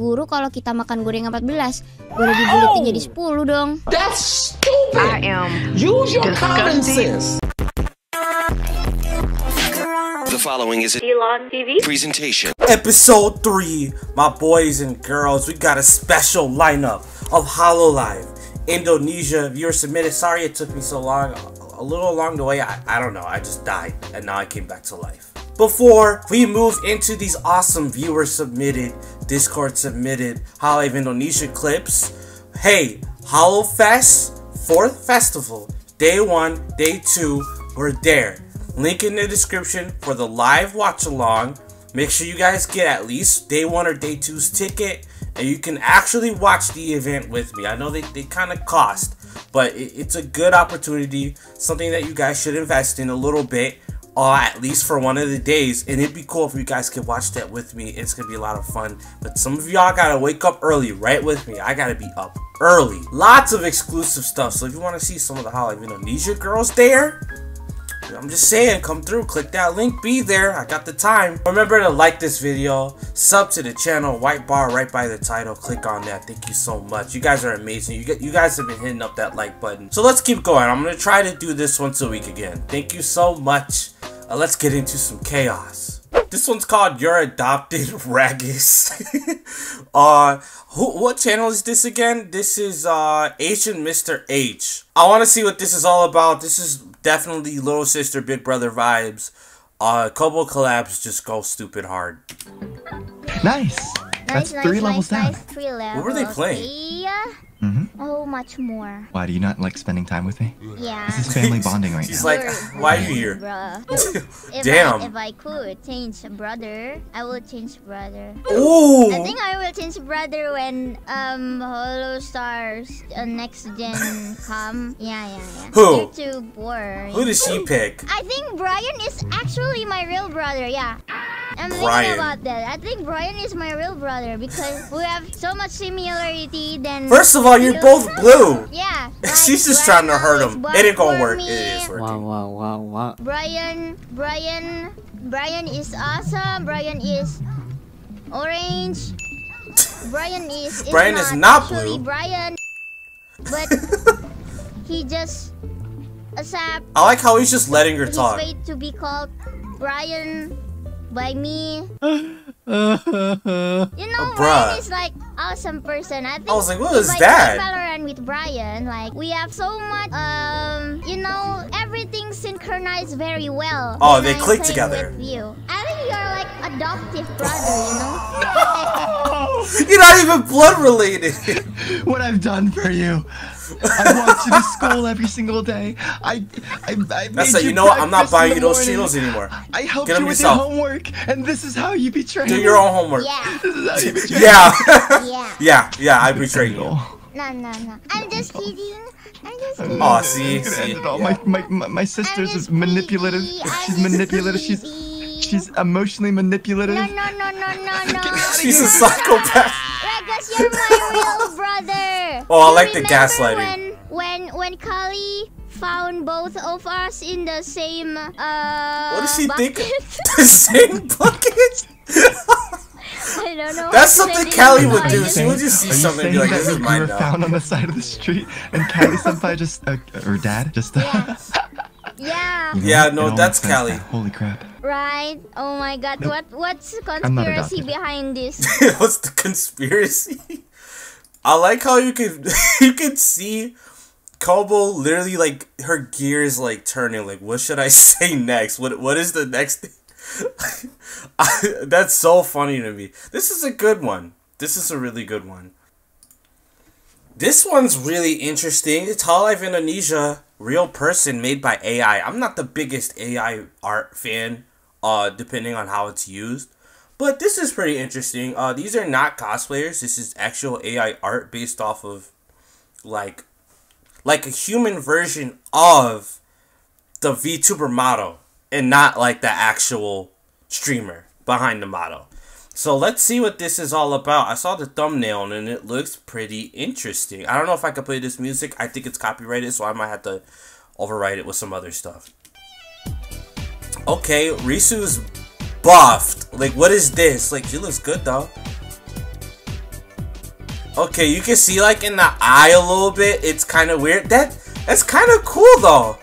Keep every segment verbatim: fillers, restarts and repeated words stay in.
Guru kalau kita makan goreng empat belas, boleh dibuletin jadi sepuluh dong. That's stupid. Use your common sense. The following is a DLonTV presentation. Episode three, my boys and girls, we got a special lineup of Hololive Indonesia viewer submitted. Sorry it took me so long. A little along the way, I, I don't know, I just died and now I came back to life. Before we move into these awesome viewer submitted, Discord submitted Hololive Indonesia clips, hey, HoloFest, fourth festival, day one, day two, we're there. Link in the description for the live watch along. Make sure you guys get at least day one or day two's ticket, and you can actually watch the event with me. I know they, they kind of cost, but it, it's a good opportunity, something that you guys should invest in a little bit, or uh, at least for one of the days, and it'd be cool if you guys could watch that with me. It's gonna be a lot of fun, but some of y'all gotta wake up early, right with me. I gotta be up early. Lots of exclusive stuff, so if you want to see some of the Hololive Indonesia girls there, I'm just saying, come through, click that link, be there. I got the time. Remember to like this video, sub to the channel, white bar right by the title, click on that. Thank you so much, you guys are amazing. You get, you guys have been hitting up that like button, so let's keep going. I'm gonna try to do this once a week again. Thank you so much. Uh, let's get into some chaos. This one's called Your Adopted Ragus. uh who what channel is this again? This is uh Asian Mister H. I want to see what this is all about. This is definitely little sister, big brother vibes. Uh, Kobo collabs just go stupid hard. Nice. That's nice, three nice, levels nice, down. Nice, three levels. What were they playing? Yeah. Mm-hmm. Oh, much more. Why do you not like spending time with me? Yeah. This is family bonding right She's now. She's like, why are you here? if Damn. I, if I could change brother, I will change brother. Ooh. I think I will change brother when um Holo Stars uh, next gen come. Yeah, yeah, yeah. Who? You're too boring. Who did she pick? I think Brian is actually my real brother. Yeah. I'm Brian. Thinking about that. I think Brian is my real brother because we have so much similarity. Then first of all, you're both blue. Yeah. Like she's just Brian trying to hurt him. It ain't gonna work. Me. It is working. Wow, wow, wow, wow. Brian, Brian, Brian is awesome. Brian is orange. Brian is. is Brian not is not blue. Brian, but he just. Asap. I like how he's just letting her he's talk. He's paid to be called Brian. By me, you know, Brian is like awesome person. I think I was like, what is that? Valorant with Brian, like we have so much, um, you know, everything synchronized very well. Oh, they click together. You. I think you're like adoptive brother, you know. You're not even blood related. What I've done for you. I walk to the school every single day. I, I, I That's made it, you know what? I'm not buying you those shields anymore. I helped Get you with yourself. your homework, and this is how you betray me. Do your own homework. Yeah. This is how you betray me. Yeah. yeah. Yeah. Yeah. I betray you. No, no, no. I'm just kidding. I'm just kidding. Oh, see, see. Yeah. My, my, my, my sister's manipulative. She's manipulative. She's, she's emotionally manipulative. No, no, no, no, no, no. She's a psychopath. Ragus, you're my real brother. Oh, I like the gaslighting. When, when when Kali found both of us in the same uh What does she bucket? think? The same bucket? I don't know. That's something Kali would do. She would just see something and be like, this is mine now. Found on the side of the street and Kali senpai just uh, or dad just uh, yeah. Yeah. Yeah, no, that's Kali. Holy crap. Right? Oh my god. Nope. What what's the conspiracy behind this? What's the conspiracy? I like how you could you could see Kobo literally like her gears like turning, like what should I say next? What what is the next thing? I, that's so funny to me. This is a good one. This is a really good one. This one's really interesting. It's Hololive Indonesia, real person made by A I. I'm not the biggest A I art fan, uh, depending on how it's used. But this is pretty interesting. Uh, these are not cosplayers. This is actual A I art based off of, like, like a human version of the VTuber model, and not like the actual streamer behind the model. So let's see what this is all about. I saw the thumbnail and it looks pretty interesting. I don't know if I could play this music. I think it's copyrighted, so I might have to overwrite it with some other stuff. Okay, Risu's buffed. Like, what is this? Like, she looks good though. Okay, you can see like in the eye a little bit. It's kind of weird. That that's kind of cool though.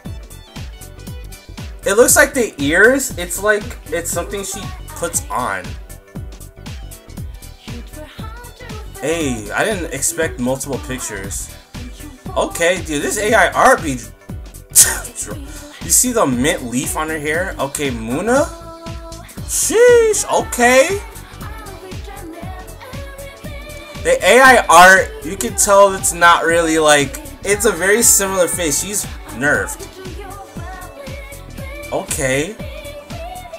It looks like the ears. It's like it's something she puts on. Hey, I didn't expect multiple pictures. Okay, dude, this A I art be. You see the mint leaf on her hair? Okay, Muna. Sheesh. Okay. The A I art, you can tell it's not really like, it's a very similar face. She's nerfed. Okay.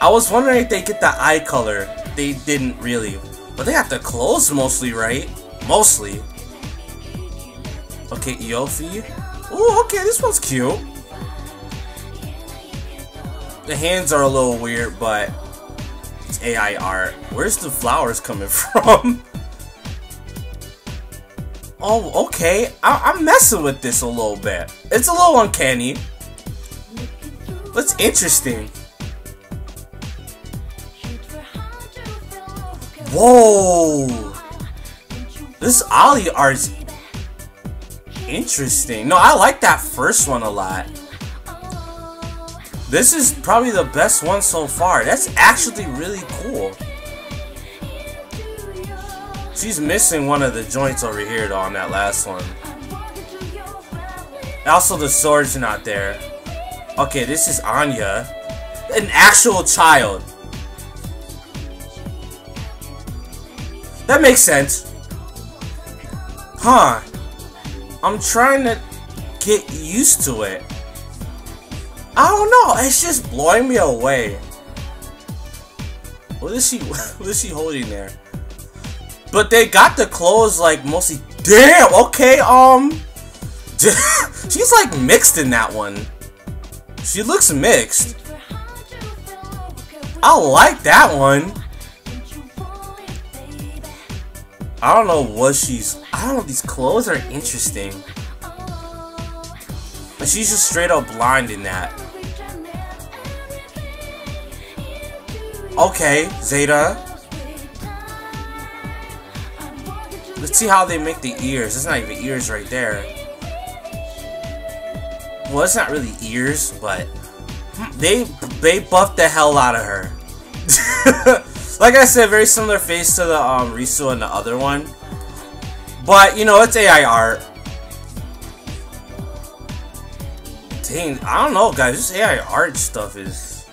I was wondering if they get the eye color. They didn't really. But they have the clothes mostly, right? Mostly. Okay, Eofi. Ooh, okay, this one's cute. The hands are a little weird, but it's A I art. Where's the flowers coming from? Oh, okay. I I'm messing with this a little bit. It's a little uncanny. That's interesting. Whoa! This Ollie art's interesting. No, I like that first one a lot. This is probably the best one so far. That's actually really cool. She's missing one of the joints over here, though, on that last one. Also, the sword's not there. Okay, this is Anya. An actual child. That makes sense. Huh. I'm trying to get used to it. I don't know. It's just blowing me away. What is she, what is she holding there? But they got the clothes like mostly. Damn. Okay. Um. She's like mixed in that one. She looks mixed. I like that one. I don't know what she's. I don't know. These clothes are interesting. But she's just straight up blind in that. Okay, Zeta. Let's see how they make the ears. It's not even ears right there. Well, it's not really ears, but they they buffed the hell out of her. Like I said, very similar face to the um, Risu and the other one. But you know, it's A I art. Dang, I don't know, guys. This A I art stuff is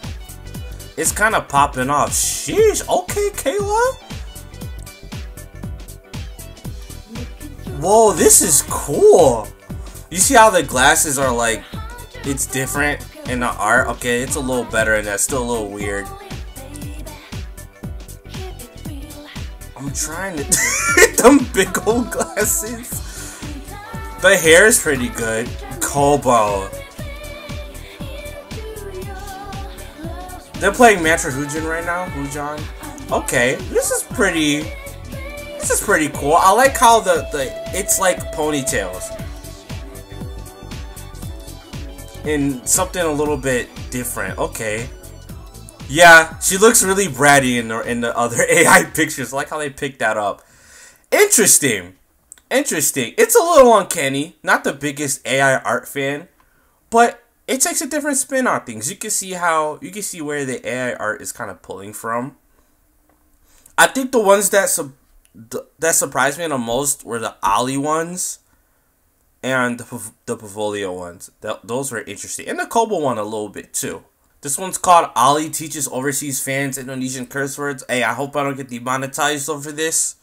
it's kind of popping off. Sheesh. Okay, Kayla. Whoa, this is cool. You see how the glasses are like, it's different in the art. Okay, it's a little better and that's still a little weird. I'm trying to them big old glasses. The hair is pretty good. Kobo. They're playing Mantra Hujan right now. Hujan. Okay, this is pretty. This is pretty cool. I like how the, the it's like ponytails and something a little bit different. Okay, yeah, she looks really bratty in the in the other A I pictures. I like how they picked that up. Interesting, interesting. It's a little uncanny. Not the biggest A I art fan, but it takes a different spin on things. You can see how you can see where the A I art is kind of pulling from. I think the ones that sub that surprised me the most were the Ollie ones and the, the Pavolia ones. Th those were interesting. And the Kobo one a little bit too. This one's called Ollie Teaches Overseas Fans Indonesian Curse Words. Hey, I hope I don't get demonetized over this.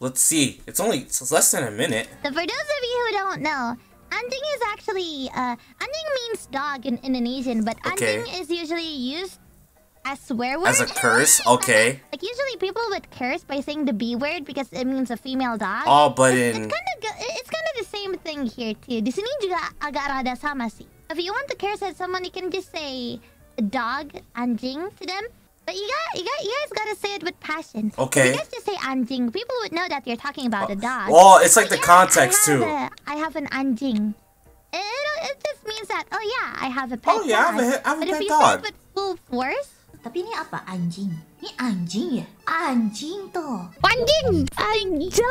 Let's see. It's only it's less than a minute. So for those of you who don't know, anjing is actually... Uh, anjing means dog in Indonesian, but anjing okay. is usually used... as swear word? As a curse? Okay. Like usually people would curse by saying the B word because it means a female dog. Oh, but it's, in... It's kind of it's kind of the same thing here too. Di sini juga agak rada sama sih. If you want to curse at someone, you can just say dog, anjing to them. But you got you got you guys gotta say it with passion. Okay. If you guys just say anjing, people would know that you're talking about uh, a dog. Well, it's like but the yeah, context I too. A, I have an anjing. It, it just means that oh yeah, I have a pet dog. Oh yeah, dog. I have a, I have but a pet dog. But if you say it with full force. Tapi ini apa anjing? Ini anjing ya? Anjing toh. Anjing. Anjing.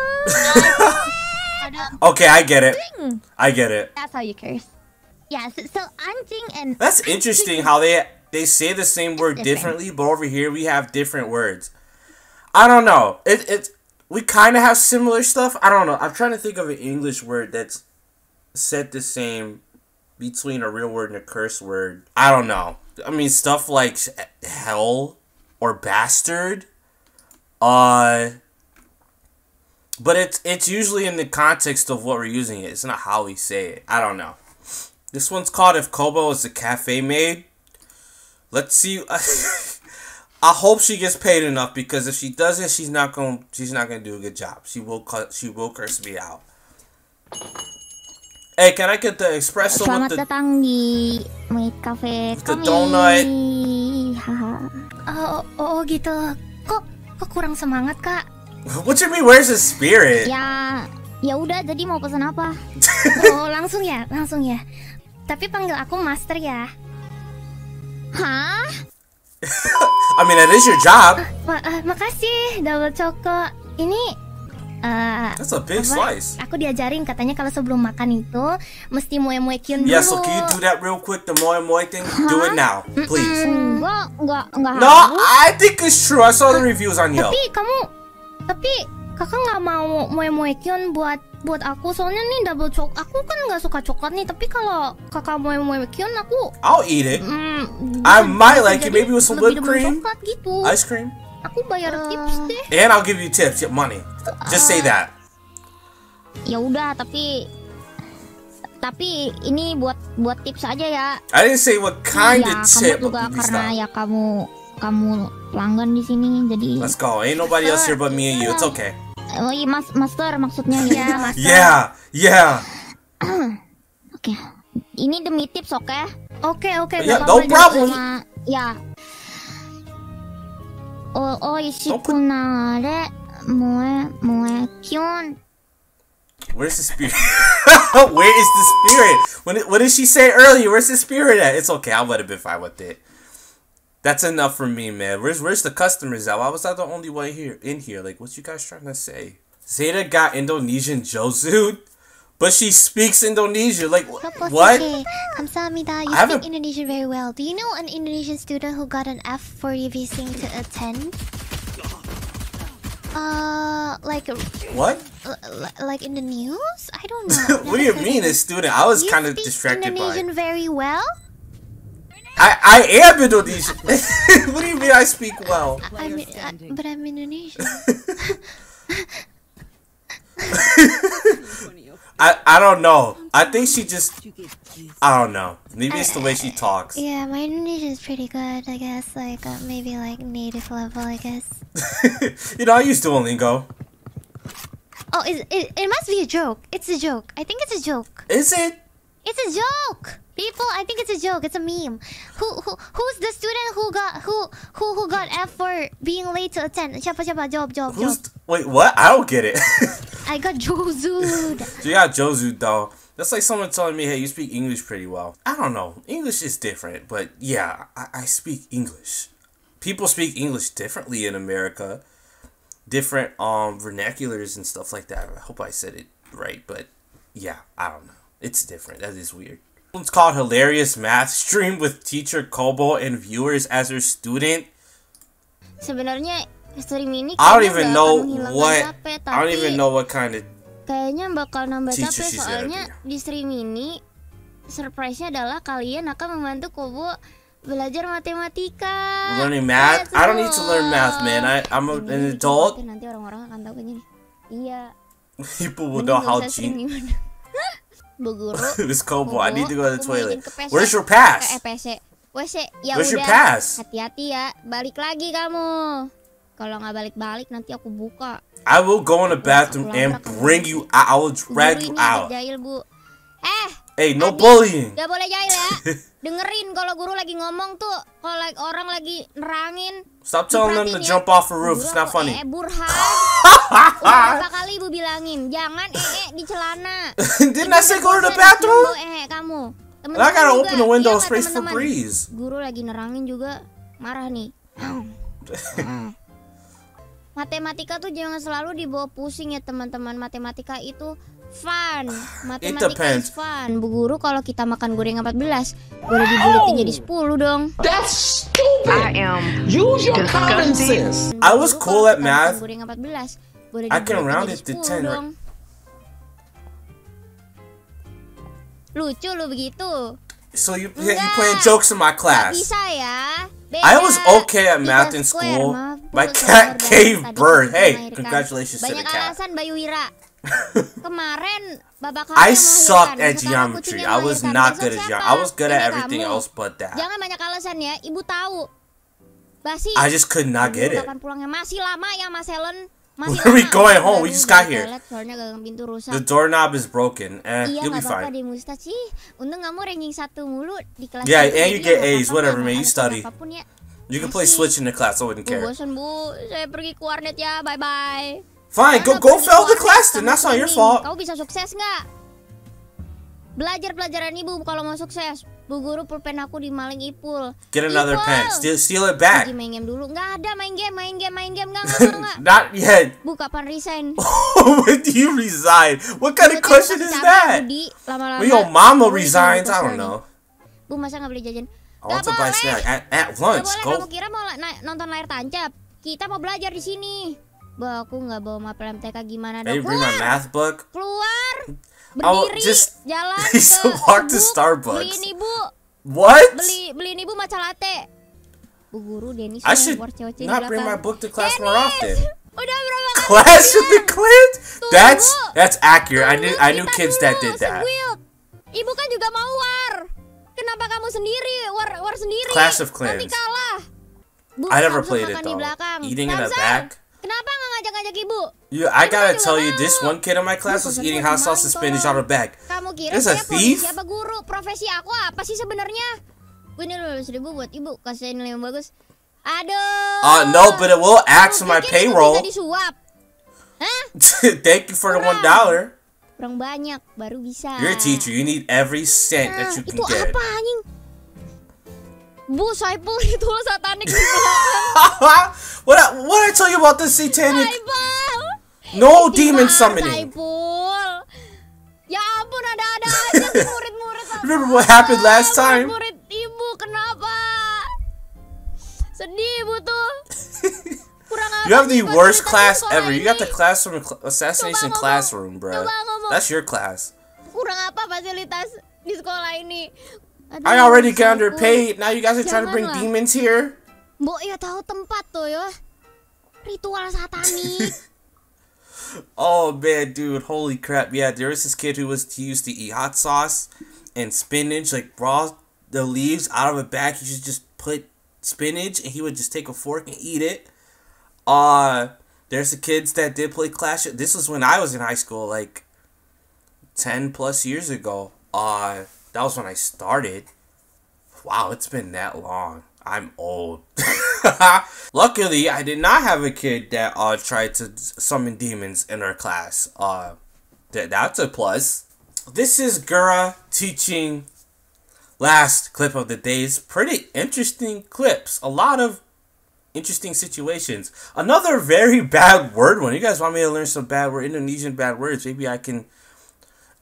Okay, I get it. Ding. I get it. That's how you curse. Yes. Yeah, so, so I'm Ding and. That's interesting how they they say the same word different. differently, but over here we have different words. I don't know. It it we kind of have similar stuff. I don't know. I'm trying to think of an English word that's said the same between a real word and a curse word. I don't know. I mean, stuff like hell or bastard. Uh, but it's it's usually in the context of what we're using it. It's not how we say it. I don't know. This one's called If Kobo Is a Cafe Maid. Let's see. I hope she gets paid enough, because if she doesn't, she's not going she's not going to do a good job. She will cut she will curse me out. Hey, can I get the espresso Selamat with the datang di maid cafe with the donut? oh, oh gitu. Kok kok kurang semangat, Kak? What do you mean, where's the spirit? Ya, ya udah, jadi mau pesan apa? Oh, langsung ya, langsung ya. Tapi panggil aku master ya. Hah? I mean, that is your job. Ma uh, makasih, double choco. Ini Uh, That's a big slice. Aku diajarin katanya kalau sebelum makan itu mesti moe-moekin dulu. Yeah, so can you do that real quick, the moe-moe thing? Huh? Do it now, please. Mm-mm. Nggak, nggak, nggak no, harus. I think it's true. I saw the reviews on Yelp. Tapi kamu, tapi kakak nggak mau moe-moekin buat buat aku, soalnya nih double choc. Aku kan nggak suka coklat nih, tapi kalau kakak moe-moekin aku. I'll eat it. Mm, I might like it, maybe with some whipped cream, gitu. Ice cream. Aku bayar uh, tips deh. And I'll give you tips, your money. Just uh, say that. Ya udah, tapi tapi ini buat buat tips aja ya. I didn't say what kind ya, of tip. Juga karena ya kamu kamu pelanggan di sini, jadi. Let's go. Ain't nobody else here but me and you. It's okay. Oh, iya, mas, master maksudnya ya, master. Yeah, yeah. Oke. Okay. Ini demi tips, oke? Okay? Oke, okay, oke. Okay, yeah, no problem. Sama, ya. Oh, oh, where's the spirit? Where is the spirit? When it, what did she say earlier? Where's the spirit at? It's okay. I would have been fine with it. That's enough for me, man. Where's where's the customers at? Why was I the only one here in here? Like, what you guys trying to say? Zeta got Indonesian Josu, but she speaks Indonesian. Like, what? Kamsahamnida, you speak Indonesian very well. Do you know an Indonesian student who got an F for refusing to attend? Uh, like what? Like in the news? I don't know. What do you mean, a student? I was kind of distracted by it. You speak Indonesian very well? I I am Indonesian. What do you mean I speak well? I'm in, I, but I'm Indonesian. I I don't know. I think she just I don't know. Maybe it's the way she talks. Yeah, my Indonesian is pretty good, I guess. Like uh, maybe like native level, I guess. You know, I used Duolingo. Oh, is it? It must be a joke. It's a joke. I think it's a joke. Is it? It's a joke, people. I think it's a joke. It's a meme. Who who who's the student who got who who who got F for being late to attend? Siapa siapa job job job. Wait, what? I don't get it. I got Josu'd. You got Josu'd, though. That's like someone telling me, hey, you speak English pretty well. I don't know. English is different, but yeah, I, I speak English. People speak English differently in America. Different um vernaculars and stuff like that. I hope I said it right, but yeah, I don't know. It's different. That is weird. It's called Hilarious Math Stream with Teacher Kobo and viewers as her student. Sebenarnya I don't even know what capek, I don't even know what kind of kayaknya bakal nambah capek soalnya di stream ini surprise-nya adalah kalian akan membantu Kobo belajar matematika. Learning math? That's I don't need to learn math, man. I I'm a, an adult. Nanti orang-orang akan tahu kan ini. Iya. People will know how genius. This Kobo, I need to go to the toilet. Where's your pass? Where's your pass? Hati-hati ya, balik lagi kamu. Kalau nggak balik-balik nanti aku buka. I will go in the bathroom and bring you out. I will drag you out. Eh, hey, no bullying. Gak boleh jahil ya. Dengerin kalau guru lagi ngomong tuh, kalau like orang lagi nerangin. Stop telling them to jump off a roof. It's not funny. Eh, Burhan. Berapa kali ibu bilangin, jangan ee di celana. Didn't I say go to the bathroom? Eh, kamu. I gotta open the window, spray for breeze. Guru lagi nerangin juga marah nih. Matematika tuh jangan selalu dibawa pusing ya teman-teman. Matematika itu fun. Matematika is fun. Bu guru, kalau kita makan goreng empat belas, boleh dibulatin jadi sepuluh dong. That's stupid. Use your common sense. I was cool at math. I can round it to ten. Lucu lu begitu. So you you playing jokes in my class? Bisa ya. I was okay at math in school. My cat gave birth. Hey, congratulations to the cat. I sucked at geometry. I was not good at geometry. I was good at everything else but that. I just could not get it. Where are we going home? We just got here. The doorknob is broken. Eh, you'll be fine. Yeah, and you get A's. Whatever, man. You study. You can play Switch in the class. I wouldn't care. Fine, go go fail the class then. That's not your fault. Kau bisa sukses nggak? Belajar pelajaran ibu kalau mau sukses. Bu guru pulpen aku dimaling Ipul. Get another pen. Steal, steal it back. Lagi main game dulu. Nggak ada main game, main game, main game nggak nggak nggak. Not yet. Bu kapan resign? When do you resign? What kind of question is that? When your mama resigns, I don't know. Bu masa nggak beli jajan? I want to buy snack at, at lunch. Go. Kamu kira mau nonton layar tancap? Kita mau belajar di sini. Bah, aku nggak bawa mapel M T K gimana dong? Keluar. Math book? Keluar. Berdiri. Just, jalan ke walk to Starbucks. Beli ini bu. What? Beli beli ini bu matcha latte. Bu guru Dennis. I should not bring my book to class more often. Udah berapa kali? Class with the kids? That's that's accurate. I knew I knew kids that did that. Ibu kan juga mau war. Kenapa kamu sendiri war war sendiri? Clash of Clans. I never played it though. Eating in the back. Kenapa nggak ngajak-ngajak ibu? Yeah, I gotta tell you, this one kid in my class was eating hot sauce and spinach out of bag. Kamu kira siapa siapa guru? Profesi aku apa sih sebenarnya? Gue ini lulus seribu buat ibu kasih nilai yang bagus. Aduh. Uh, no, but it will add to my payroll. Thank you for the one dollar. Kurang banyak baru bisa. You're a teacher, you need every cent that you can get. Itu apa anjing? Bu, Saipul itu lo satanik di belakang. What I, what I tell you about this satanic? Saipul. No demon summoning. Saipul. Ya ampun, ada-ada aja murid-murid. Remember what happened last time? Murid ibu kenapa? Sedih ibu tuh. You have the worst class ever. You got the classroom assassination classroom, bro. That's your class. Kurang apa fasilitas di sekolah ini? I already got underpaid. Now you guys are trying to bring demons here. Bo, ya tahu tempat tuh ya. Ritual satanik. Oh man, dude, holy crap! Yeah, there was this kid who was used to eat hot sauce and spinach, like raw the leaves out of a bag. He should just put spinach, and he would just take a fork and eat it. Uh, there's the kids that did play Clash. This was when I was in high school, like ten plus years ago. Uh, that was when I started. Wow, it's been that long. I'm old. Luckily, I did not have a kid that uh, tried to summon demons in our class. Uh, th that's a plus. This is Gura teaching. Last clip of the day is pretty interesting clips. A lot of interesting situations. Another very bad word one. You guys want me to learn some bad word Indonesian bad words? Maybe I can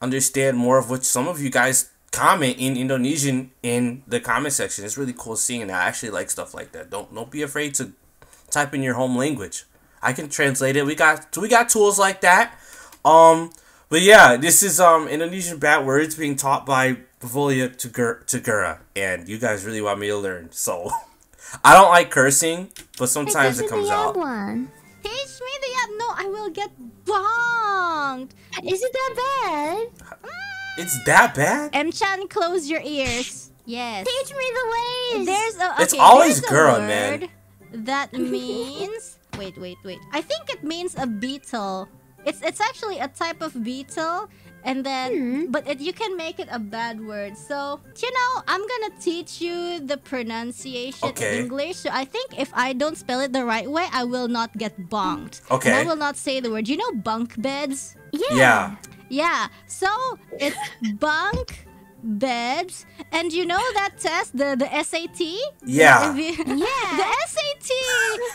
understand more of what some of you guys comment in Indonesian in the comment section. It's really cool seeing that. I actually like stuff like that. Don't don't be afraid to type in your home language. I can translate it. We got we got tools like that. Um, but yeah, this is um Indonesian bad words being taught by Pavolia to Gur to Gura, and you guys really want me to learn, so. I don't like cursing, but sometimes hey, it comes out. One. Teach me the yap. No, I will get bonked. Is it that bad? It's that bad? M-chan, close your ears. Yes. Teach me the ways. There's a. Okay, it's always girl, man. That means. Wait, wait, wait. I think it means a beetle. It's it's actually a type of beetle. And then, hmm. but it, you can make it a bad word. So, you know, I'm gonna teach you the pronunciation okay. in English. So I think if I don't spell it the right way, I will not get bonked. Okay. And I will not say the word. You know bunk beds? Yeah. Yeah. Yeah. So, it's bunk beds. And you know that test, the, the S A T? Yeah. You, yeah. The S A T!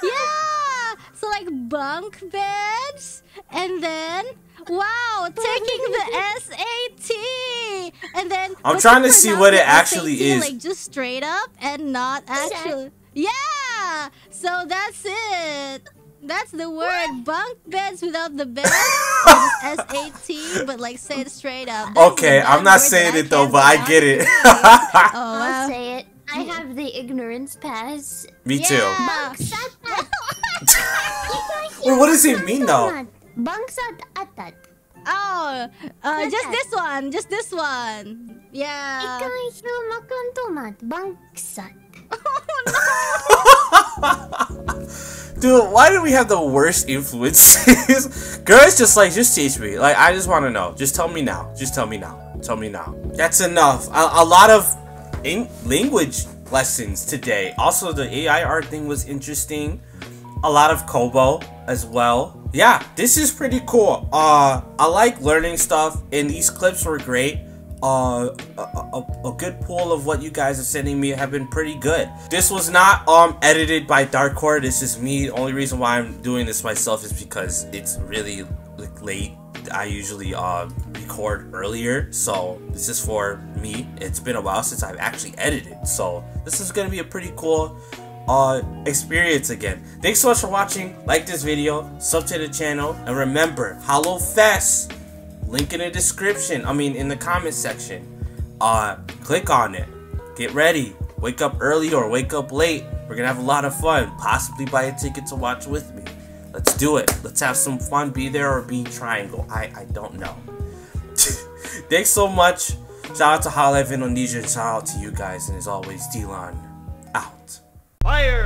Yeah! So, like, bunk beds. And then... Wow, wow, taking the S A T, and then I'm trying to see what it actually S A T, is, like just straight up and not actually. Yeah, so that's it. That's the word. What? Bunk beds without the bed. S A T, but like say it straight up. That's okay, I'm not saying it though, but I get it. Oh, wow. I'll say it. I have the ignorance pass. Me yeah. too. Bunks at Wait, what does it mean though? Bunks at that. Oh, uh, just this one. Just this one. Yeah. Oh no. Dude, why do we have the worst influences? Girls, just like, just teach me. Like, I just want to know. Just tell me now. Just tell me now. Tell me now. That's enough. A, a lot of in language lessons today. Also, the A I art thing was interesting. A lot of Kobo as well. Yeah, this is pretty cool. Uh, I like learning stuff, and these clips were great. Uh, a, a, a good pool of what you guys are sending me have been pretty good. This was not um edited by Darkcore. This is me. The only reason why I'm doing this myself is because it's really like late. I usually uh record earlier, so this is for me. It's been a while since I've actually edited, so this is gonna be a pretty cool uh experience again. Thanks so much for watching. Like this video, sub to the channel, and remember, HoloFest. Link in the description, I mean in the comment section. Uh, click on it. Get ready. Wake up early or wake up late. We're gonna have a lot of fun. Possibly buy a ticket to watch with me. Let's do it. Let's have some fun. Be there or be triangle. I, I don't know. Thanks so much. Shout out to Hololive Indonesia. Shout out to you guys. And as always, DLon out. Fire!